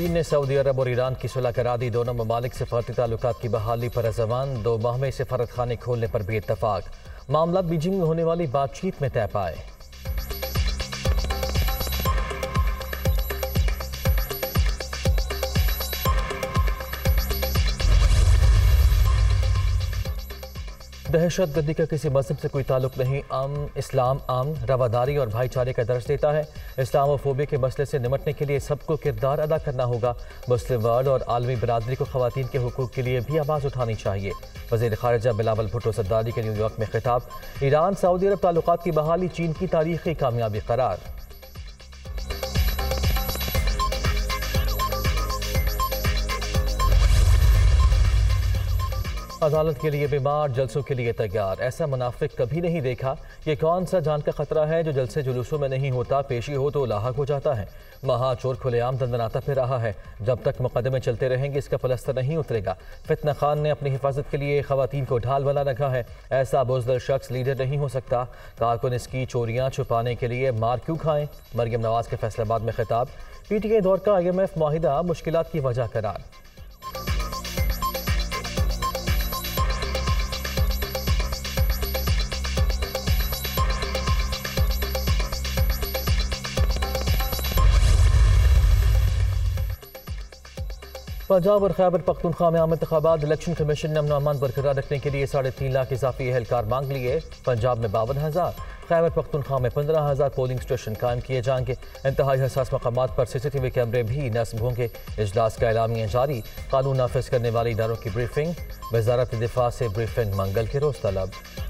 चीन ने सऊदी अरब और ईरान की सुलह करा दी। दोनों ममालिक सफारती ताल्लुकात की बहाली पर अज़मान, 2 माह में सफारतखाने खोलने पर भी इतफाक। मामला बीजिंग में होने वाली बातचीत में तय पाए। दहशतगर्दी का किसी मजहब से कोई ताल्लुक नहीं। इस्लाम आम रवादारी और भाईचारे का दर्ज देता है। इस्लामोफोबिया के मसले से निपटने के लिए सबको किरदार अदा करना होगा। मुस्लिम वर्ल्ड और आलमी बरादरी को ख्वातीन के हुकूक के लिए भी आवाज़ उठानी चाहिए। वज़ीर ख़ारिजा बिलावल भुट्टो ज़रदारी के न्यूयॉर्क में खिताब। ईरान सऊदी अरब ताल्लुकात की बहाली चीन की तारीखी कामयाबी करार। अदालत के लिए बीमार, जलसों के लिए तैयार। ऐसा मुनाफिक कभी नहीं देखा। ये कौन सा जान का खतरा है जो जलसे जुलूसों में नहीं होता, पेशी हो तो लाहक हो जाता है। महा चोर खुलेआम दंदनाता फिर रहा है। जब तक मुकदमे चलते रहेंगे इसका पलस्तर नहीं उतरेगा। फितना खान ने अपनी हिफाजत के लिए खवातीन को ढाल बना रखा है। ऐसा बुज़दिल शख्स लीडर नहीं हो सकता। कारकुन इसकी चोरियाँ छुपाने के लिए मार क्यों खाएं। मरियम नवाज के फैसलाबाद में खिताब। PTI दौर का IMF माहिदा मुश्किलात की वजह करार। पंजाब और खैबर पख्तूनख्वा में आम इंतखाबात। इलेक्शन कमीशन ने अमन अमान बरकरार रखने के लिए 3.5 लाख इजाफी एहलकार मांग लिए। पंजाब में 52,000, खैबर पख्तूनख्वा में 15,000 पोलिंग स्टेशन कायम किए जाएंगे। इंतहाई हसास मकामात पर CCTV कैमरे भी नस्ब होंगे। इजलास का एलामिया जारी। कानून नाफिज करने वाले इदारों की ब्रीफिंग। वजारत दिफा से ब्रीफिंग मंगल के रोज़ तलब।